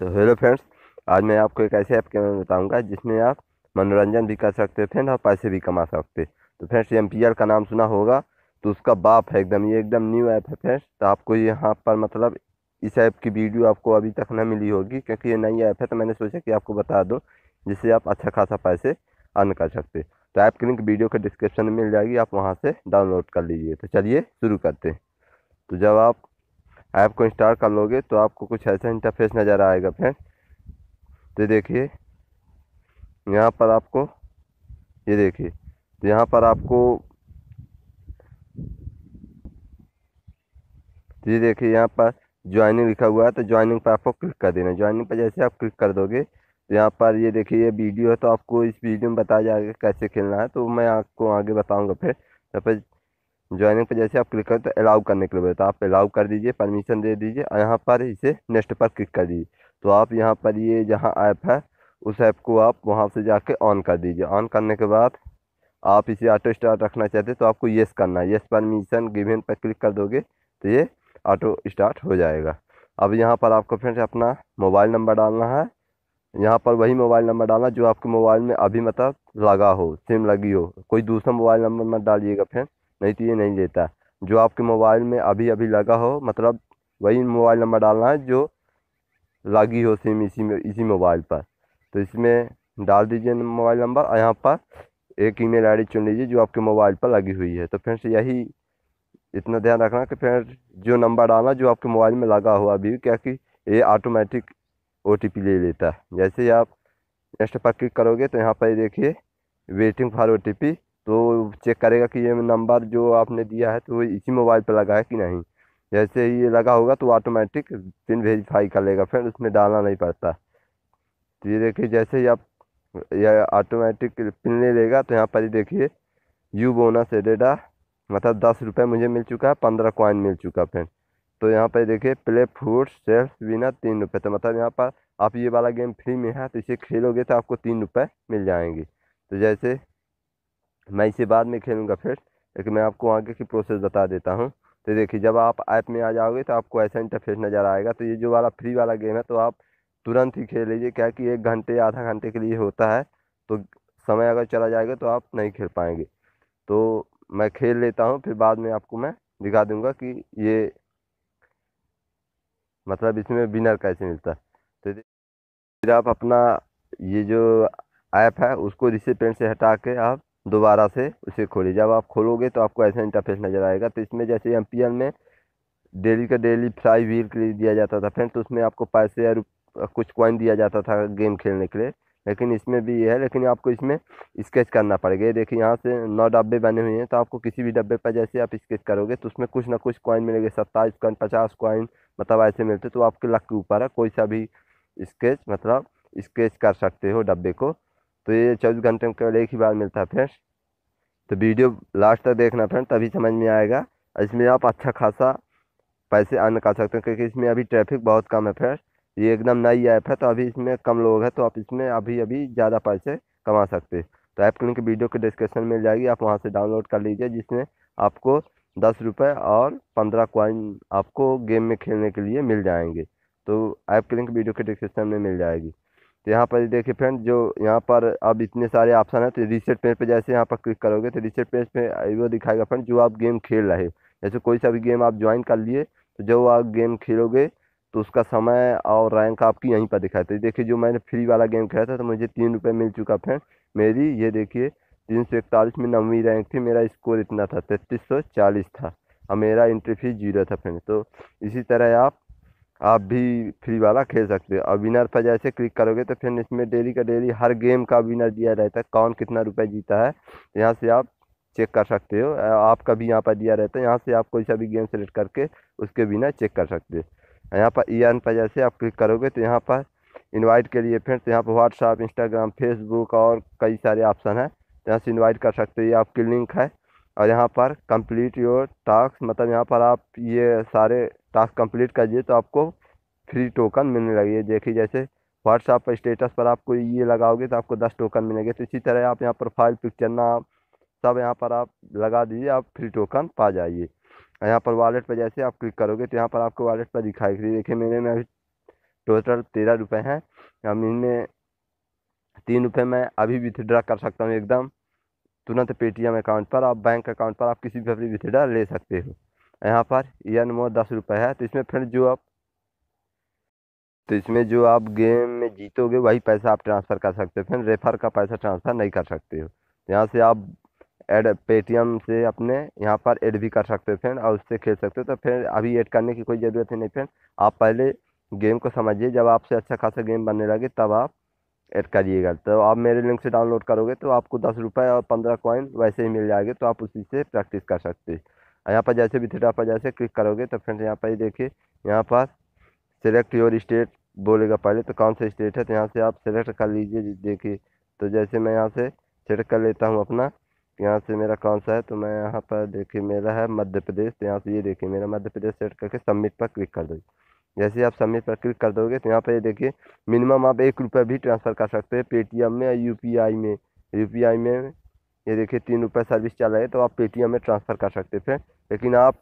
तो hello friends, आज मैं आपको एक ऐसे ऐप के बारे में बताऊंगा जिसमें आप मनोरंजन भी कर सकते हो फ्रेंड और पैसे भी कमा सकते। तो फ्रेंड्स, एमपीआर का नाम सुना होगा तो उसका बाप है एकदम, ये एकदम न्यू ऐप है फ्रेंड्स। तो आपको यहाँ पर मतलब इस ऐप की वीडियो आपको अभी तक ना मिली होगी क्योंकि ये नई ऐप है, तो मैंने सोचा कि आपको बता दूँ जिससे आप अच्छा खासा पैसे अर्न कर सकते। तो ऐप की लिंक वीडियो के डिस्क्रिप्शन में मिल जाएगी, आप वहाँ से डाउनलोड कर लीजिए। तो चलिए शुरू करते हैं। तो जब आप ऐप को इंस्टॉल कर लोगे तो आपको कुछ ऐसा इंटरफेस नज़र आएगा फ्रेंड। तो देखिए यहाँ पर आपको यहाँ पर ज्वाइनिंग लिखा हुआ है, तो ज्वाइनिंग पर आपको क्लिक कर देना। ज्वाइनिंग पर जैसे आप क्लिक कर दोगे तो यहाँ पर ये देखिए ये वीडियो है, तो आपको इस वीडियो में बताया जाएगा कैसे खेलना है, तो मैं आपको आगे बताऊँगा फिर। तो फिर ज्वाइनिंग पर जैसे आप क्लिक करें तो अलाउ करने के लिए बोलता है, आप अलाउ कर दीजिए, परमिशन दे दीजिए और यहाँ पर इसे नेक्स्ट पर क्लिक कर दीजिए। तो आप यहाँ पर ये जहाँ ऐप है उस ऐप को आप वहाँ से जाके ऑन कर दीजिए। ऑन करने के बाद आप इसे ऑटो स्टार्ट रखना चाहते हैं तो आपको येस करना है, येस परमिशन गिवन पर क्लिक कर दोगे तो ये ऑटो स्टार्ट हो जाएगा। अब यहाँ पर आपको फ्रेंड्स अपना मोबाइल नंबर डालना है, यहाँ पर वही मोबाइल नंबर डालना जो आपके मोबाइल में अभी मतलब लगा हो, सिम लगी हो। कोई दूसरा मोबाइल नंबर मत डालिएगा फ्रेंड्स, नहीं तो ये नहीं देता। जो आपके मोबाइल में अभी अभी लगा हो मतलब वही मोबाइल नंबर डालना है जो लगी हो सिम इसी मोबाइल पर। तो इसमें डाल दीजिए मोबाइल नंबर और यहाँ पर एक ईमेल आईडी चुन लीजिए जो आपके मोबाइल पर लगी हुई है। तो फ्रेंड्स यही इतना ध्यान रखना कि फ्रेंड्स जो नंबर डालना जो आपके मोबाइल में लगा हो अभी, क्या कि ये ऑटोमेटिक OTP ले लेता है। जैसे ही आप नेक्स्ट पर क्लिक करोगे तो यहाँ पर देखिए वेटिंग फॉर OTP, तो चेक करेगा कि ये नंबर जो आपने दिया है तो वो इसी मोबाइल पर लगा है कि नहीं। जैसे ही ये लगा होगा तो ऑटोमेटिक पिन वेरीफाई कर लेगा फ्रेंड, उसमें डालना नहीं पड़ता। तो ये देखिए जैसे ही आप यह ऑटोमेटिक पिन ले लेगा तो यहाँ पर ही देखिए यू बोनस एडेडा मतलब 10 रुपये मुझे मिल चुका है, 15 कॉइन मिल चुका फ्रेंड। तो यहाँ पर देखिए प्ले फूड सेल्स बिना 3 रुपये, तो मतलब यहाँ पर आप ये वाला गेम फ्री में है तो इसे खेलोगे तो आपको 3 रुपये मिल जाएंगे। तो जैसे मैं इसे बाद में खेलूँगा फिर, लेकिन मैं आपको आगे की प्रोसेस बता देता हूँ। तो देखिए जब आप ऐप में आ जाओगे तो आपको ऐसा इंटरफेस नज़र आएगा। तो ये जो वाला फ्री वाला गेम है तो आप तुरंत ही खेल लीजिए, क्या कि 1 घंटे या आधा घंटे के लिए होता है, तो समय अगर चला जाएगा तो आप नहीं खेल पाएंगे। तो मैं खेल लेता हूँ, फिर बाद में आपको मैं दिखा दूँगा कि ये मतलब इसमें विनर कैसे मिलता है। तो फिर आप अपना ये जो ऐप है उसको रिसिपेंट से हटा के आप दोबारा से उसे खोलिए। जब आप खोलोगे तो आपको ऐसा इंटरफेस नज़र आएगा। तो इसमें जैसे एमपीएल में डेली का डेली फ्राई व्हील के लिए दिया जाता था फ्रेंड, तो उसमें आपको पैसे या कुछ कॉइन दिया जाता था गेम खेलने के लिए, लेकिन इसमें भी ये है, लेकिन आपको इसमें स्केच करना पड़ेगा। ये देखिए यहाँ से 9 डब्बे बने हुए हैं, तो आपको किसी भी डब्बे पर जैसे आप स्केच करोगे तो उसमें कुछ ना कुछ कॉइन मिलेंगे, 27 कॉइन, 50 कॉइन मतलब ऐसे मिलते। तो आपके लक के ऊपर है, कोई सा भी स्केच मतलब स्केच कर सकते हो डब्बे को। तो ये 24 घंटे में केवल 1 ही बार मिलता है फ्रेंड्स। तो वीडियो लास्ट तक देखना फ्रेंड, तभी समझ में आएगा। इसमें आप अच्छा खासा पैसे अर्न कर सकते हैं क्योंकि इसमें अभी ट्रैफिक बहुत कम है फ्रेंड्स, ये एकदम नई ऐप है तो अभी इसमें कम लोग हैं, तो आप इसमें अभी अभी ज़्यादा पैसे कमा सकते हैं। तो ऐप की लिंक वीडियो के डिस्क्रिप्शन में मिल जाएगी, आप वहाँ से डाउनलोड कर लीजिए, जिसमें आपको 10 रुपये और 15 कॉइन आपको गेम में खेलने के लिए मिल जाएंगे। तो ऐप की लिंक वीडियो के डिस्क्रिप्शन में मिल जाएगी। तो यहाँ पर देखिए फ्रेंड जो यहाँ पर अब इतने सारे ऑप्शन हैं, तो रीसेट पेज पे जैसे यहाँ पर क्लिक करोगे तो रीसेट पेज पे वो दिखाएगा फ्रेंड जो आप गेम खेल रहे हो। जैसे कोई सा भी गेम आप ज्वाइन कर लिए तो जो आप गेम खेलोगे तो उसका समय और रैंक आपकी यहीं पर दिखाई देती है। देखिए जो मैंने फ्री वाला गेम खेला था तो मुझे 3 रुपये मिल चुका फ्रेंड। मेरी ये देखिए 341 में 9वीं रैंक थी, मेरा स्कोर इतना था 3340 था और मेरा एंट्री फीस 0 था फ्रेंड। तो इसी तरह आप भी फ्री वाला खेल सकते हो। और विनर पर जैसे क्लिक करोगे तो फिर इसमें डेली का डेली हर गेम का विनर दिया रहता है, कौन कितना रुपए जीता है यहाँ से आप चेक कर सकते हो। आपका भी यहाँ पर दिया रहता है, यहाँ से आप कोई सा भी गेम सेलेक्ट करके उसके विनर चेक कर सकते हो। यहाँ पर ई अर्न पर जैसे आप क्लिक करोगे तो यहाँ पर इन्वाइट के लिए फ्रेंड्स यहाँ पर व्हाट्सअप, इंस्टाग्राम, फेसबुक और कई सारे ऑप्शन हैं, यहाँ से इन्वाइट कर सकते हो। ये आपकी लिंक है और यहाँ पर कंप्लीट योर टास्क मतलब यहाँ पर आप ये सारे टास्क कंप्लीट करिए तो आपको फ्री टोकन मिलने लगे। देखिए जैसे व्हाट्सएप पर स्टेटस पर आपको ये लगाओगे तो आपको 10 टोकन मिलेंगे। तो इसी तरह आप यहाँ प्रोफाइल पिक्चर ना सब यहाँ पर आप लगा दीजिए, आप फ्री टोकन पा जाइए। यहाँ पर वॉलेट पर जैसे आप क्लिक करोगे तो यहाँ पर आपको वॉलेट पर दिखाई देखिए मेरे में अभी टोटल 13 रुपये हैं। हम इनमें 3 रुपये मैं अभी विथड्रा कर सकता हूँ एकदम तुरंत पेटीएम अकाउंट पर, आप बैंक अकाउंट पर आप किसी भी अपनी विथड्रा ले सकते हो। यहाँ पर यन मोर 10 रुपये है। तो इसमें फ्रेंड जो आप गेम में जीतोगे वही पैसा आप ट्रांसफ़र कर सकते हो फ्रेंड, रेफर का पैसा ट्रांसफ़र नहीं कर सकते हो। यहाँ से आप एड पेटीएम से अपने यहाँ पर ऐड भी कर सकते हो फ्रेंड और उससे खेल सकते हो। तो फ्रेंड अभी ऐड करने की कोई ज़रूरत नहीं फ्रेंड, आप पहले गेम को समझिए, जब आपसे अच्छा खासा गेम बनने लगे तब आप ऐड करिएगा। तो आप मेरे लिंक से डाउनलोड करोगे तो आपको 10 रुपये और 15 कॉइन वैसे ही मिल जाएंगे, तो आप उसी से प्रैक्टिस कर सकते हैं। यहाँ पर जैसे भी थीटा पर जैसे क्लिक करोगे तो फ्रेंड यहाँ पर देखिए यहाँ पर सेलेक्ट योर स्टेट बोलेगा पहले, तो कौन सा स्टेट है तो यहाँ से आप सेलेक्ट कर लीजिए। देखिए तो जैसे मैं यहाँ से सेलेक्ट कर लेता हूँ अपना, यहाँ से मेरा कौन सा है तो मैं यहाँ पर देखिए मेरा है मध्य प्रदेश। तो यहाँ से ये देखिए मेरा मध्य प्रदेश सेलेक्ट करके सबमिट पर क्लिक कर दो। जैसे आप सबमिट पर क्लिक कर दोगे तो यहाँ पर ये देखिए मिनिमम आप 1 रुपये भी ट्रांसफ़र कर सकते हैं पेटीएम में या यू पी आई में। ये देखिए 3 रुपये सर्विस चल रही है तो आप पेटीएम में ट्रांसफ़र कर सकते हैं फ्रेंड, लेकिन आप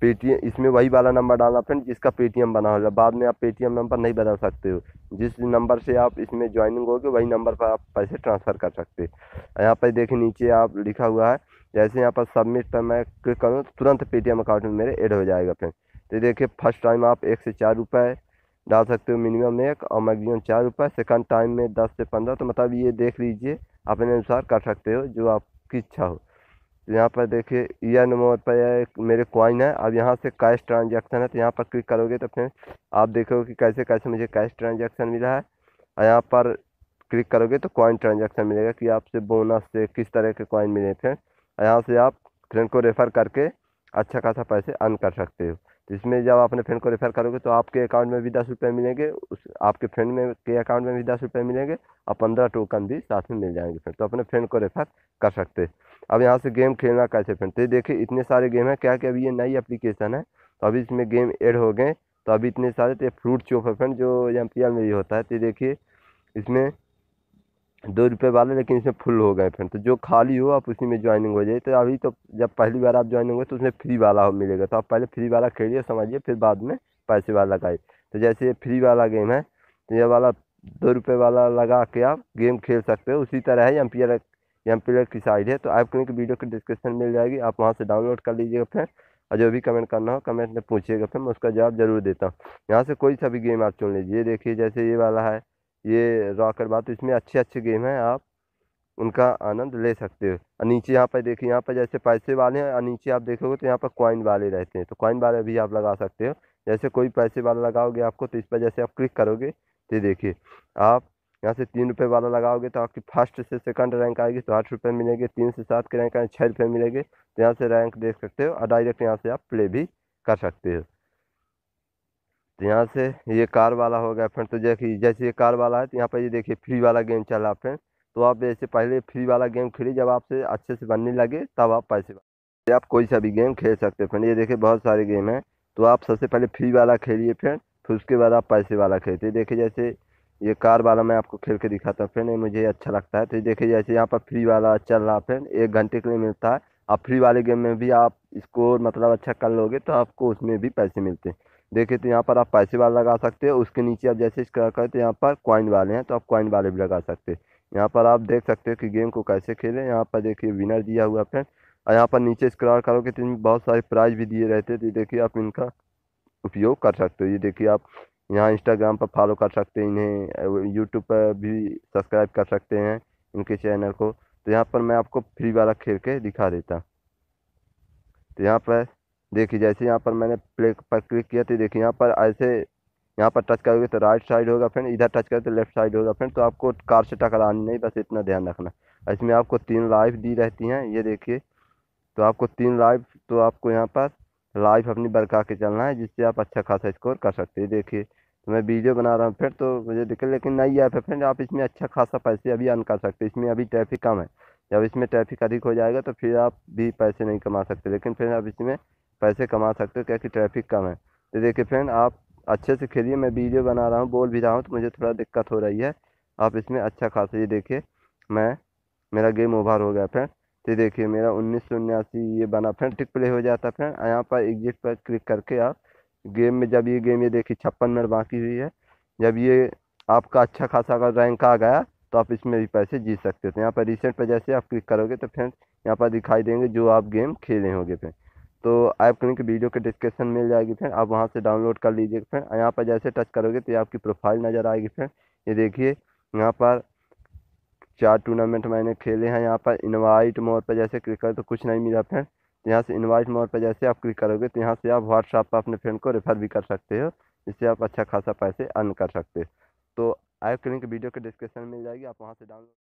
पेटीएम इसमें वही वाला नंबर डालना फ्रेंड जिसका पेटीएम बना होगा, बाद में आप पेटीएम नंबर नहीं बदल सकते हो। जिस नंबर से आप इसमें ज्वाइनिंग होगी वही नंबर पर आप पैसे ट्रांसफ़र कर सकते हैं। यहाँ पर देखिए नीचे आप लिखा हुआ है, जैसे यहाँ पर सबमिट पर मैं क्लिक करूँ तुरंत पेटीएम अकाउंट में मेरे ऐड हो जाएगा फ्रेंड। तो देखिए फर्स्ट टाइम आप 1 से 4 रुपये डाल सकते हो मिनिमम 1 और मैक्सिमम 4 रुपये, सेकंड टाइम में 10 से 15, तो मतलब ये देख लीजिए अपने अनुसार कर सकते हो जो आपकी इच्छा हो। तो यहाँ पर देखिए यह नंबर पर मेरे कॉइन है। अब यहाँ से कैश ट्रांजैक्शन है तो यहाँ पर क्लिक करोगे तो फिर आप देखोगे कि कैसे कैसे मुझे कैश ट्रांजैक्शन मिला है, और यहाँ पर क्लिक करोगे तो कॉइन ट्रांजैक्शन मिलेगा कि आपसे बोनस से किस तरह के कॉइन मिले फ्रेंड। और यहाँ से आप फ्रेंड को रेफ़र करके अच्छा खासा पैसे अर्न कर सकते हो। तो इसमें जब आप अपने फ्रेंड को रेफ़र करोगे तो आपके अकाउंट में भी 10 रुपये मिलेंगे, उस आपके फ्रेंड में के अकाउंट में भी 10 रुपये मिलेंगे और 15 टोकन भी साथ में मिल जाएंगे फ्रेंड, तो अपने फ्रेंड को रेफ़र कर सकते। अब यहाँ से गेम खेलना कैसे फ्रेंड, तो देखिए इतने सारे गेम हैं क्या कि अभी ये नई एप्लीकेशन है तो अभी इसमें गेम ऐड हो गए, तो अभी इतने सारे। तो फ्रूट चोप है फ्रेंड जो एमपीएल में भी होता है, तो देखिए इसमें 2 रुपये वाले लेकिन इसमें फुल हो गए फ्रेंड, तो जो खाली हो आप उसी में ज्वाइनिंग हो जाए। तो अभी तो जब पहली बार आप ज्वाइनिंग हो तो उसमें फ्री वाला मिलेगा, तो आप पहले फ्री वाला खेलिए समझिए फिर बाद में पैसे वाला लगाइए। तो जैसे ये फ्री वाला गेम है तो ये वाला 2 रुपये वाला लगा के आप गेम खेल सकते हो। उसी तरह है एम पी एल की साइड है, तो आपको एक वीडियो की डिस्क्रिप्शन मिल जाएगी, आप वहाँ से डाउनलोड कर लीजिएगा फ्रेंड, और जो भी कमेंट करना हो कमेंट में पूछिएगा फ्रेंड, मैं उसका जवाब जरूर देता हूँ। यहाँ से कोई सा भी गेम आप चुन लीजिए, देखिए जैसे ये वाला है ये रॉकर बात, तो इसमें अच्छे अच्छे गेम हैं आप उनका आनंद ले सकते हो। और नीचे यहाँ पर देखिए यहाँ पर जैसे पैसे वाले हैं और नीचे आप देखोगे तो यहाँ पर कॉइन वाले रहते हैं, तो कॉइन वाले भी आप लगा सकते हो। जैसे कोई पैसे वाला लगाओगे आपको तो इस पर जैसे आप क्लिक करोगे तो देखिए आप यहाँ से 3 रुपये वाला लगाओगे तो आपकी फर्स्ट से सेकंड रैंक आएगी तो 8 रुपये मिलेंगे, 3 से 7 के रैंक आए 6 रुपये मिलेंगे। तो यहाँ से रैंक देख सकते हो और डायरेक्ट यहाँ से आप प्ले भी कर सकते हो। तो यहाँ से ये कार वाला हो गया फ्रेंड, तो जैसे ये कार वाला है तो यहाँ पर ये देखिए फ्री वाला गेम चल रहा है फ्रेंड, तो आप जैसे पहले फ्री वाला गेम खेलिए, जब आपसे अच्छे से बनने लगे तब आप पैसे आप कोई सा भी गेम खेल सकते हो फ्रेंड। ये देखिए बहुत सारे गेम हैं, तो आप सबसे पहले फ्री वाला खेलिए फ्रेंड, फिर उसके बाद आप पैसे वाला खेलते। देखिए जैसे ये कार वाला मैं आपको खेल के दिखाता हूँ फ्रेंड, ये मुझे अच्छा लगता है। तो देखिए जैसे यहाँ पर फ्री वाला चल रहा है फ्रेंड, 1 घंटे के लिए मिलता है। आप फ्री वाले गेम में भी आप स्कोर मतलब अच्छा कर लोगे तो आपको उसमें भी पैसे मिलते हैं। देखिए तो यहाँ पर आप पैसे वाला लगा सकते हो, उसके नीचे आप जैसे स्क्रॉल करें तो यहाँ पर कॉइन वाले हैं, तो आप कॉइन वाले भी लगा सकते हैं। यहाँ पर आप देख सकते हो कि गेम को कैसे खेलें, यहाँ पर देखिए विनर दिया हुआ फ्रेंड, और यहाँ पर नीचे स्क्रॉल करोगे तो इनमें बहुत सारे प्राइज़ भी दिए रहते हैं, तो देखिए आप इनका उपयोग कर सकते हो। ये देखिए आप यहाँ इंस्टाग्राम पर फॉलो कर सकते हैं, इन्हें यूट्यूब पर भी सब्सक्राइब कर सकते हैं इनके चैनल को। तो यहाँ पर मैं आपको फ्री वाला खेल के दिखा देता। तो यहाँ पर देखिए जैसे यहाँ पर मैंने प्ले पर क्लिक किया तो देखिए यहाँ पर ऐसे यहाँ पर टच करोगे तो राइट साइड होगा फ्रेंड, इधर टच करोगे तो लेफ्ट साइड होगा फ्रेंड। तो आपको कार से टकरानी नहीं, बस इतना ध्यान रखना। इसमें आपको 3 लाइफ दी रहती हैं, ये देखिए तो आपको 3 लाइफ, तो आपको यहाँ पर लाइफ अपनी बरका के चलना है जिससे आप अच्छा खासा स्कोर कर सकते हैं। देखिए तो मैं वीडियो बना रहा हूँ फ्रेंड, तो मुझे दिक्कत लेकिन नहीं आया फ्रेंड, आप इसमें अच्छा खासा पैसे अभी अर्न कर सकते हैं। इसमें अभी ट्रैफिक कम है, जब इसमें ट्रैफिक अधिक हो जाएगा तो फिर आप भी पैसे नहीं कमा सकते, लेकिन फिर आप इसमें पैसे कमा सकते हो क्योंकि ट्रैफिक कम है। तो देखिए फ्रेंड आप अच्छे से खेलिए, मैं वीडियो बना रहा हूँ बोल भी रहा हूँ तो मुझे थोड़ा दिक्कत हो रही है। आप इसमें अच्छा खासा ये देखिए मैं मेरा गेम ओवर हो गया फ्रेंड। तो देखिए मेरा 1979 ये बना फ्रेंड, टिक प्ले हो जाता फ्रेंड। यहाँ पर एग्जिट पर क्लिक करके आप गेम में जब ये देखिए 56 मिनट बाकी हुई है, जब ये आपका अच्छा खासा अगर रैंक आ गया तो आप इसमें भी पैसे जीत सकते थे। यहाँ पर रिसेंट पर जैसे आप क्लिक करोगे तो फ्रेंड्स यहाँ पर दिखाई देंगे जो आप गेम खेले होंगे फ्रेंड। तो ऐप लिंक वीडियो के डिस्क्रिप्शन मिल जाएगी फ्रेंड, आप वहाँ से डाउनलोड कर लीजिए फ्रेंड। यहाँ पर जैसे टच करोगे तो ये आपकी प्रोफाइल नज़र आएगी फ्रेंड। ये देखिए यहाँ पर 4 टूर्नामेंट मैंने खेले हैं। यहाँ पर इनवाइट मोड पर जैसे क्लिक करो तो कुछ नहीं मिला फ्रेंड। यहाँ से इनवाइट मोड पर जैसे आप क्लिक करोगे तो यहाँ से आप व्हाट्सएप पर अपने फ्रेंड को रेफर भी कर सकते हो, इससे आप अच्छा खासा पैसे अर्न कर सकते हो। तो ऐप लिंक वीडियो के डिस्क्रिप्शन मिल जाएगी, आप वहाँ से डाउनलोड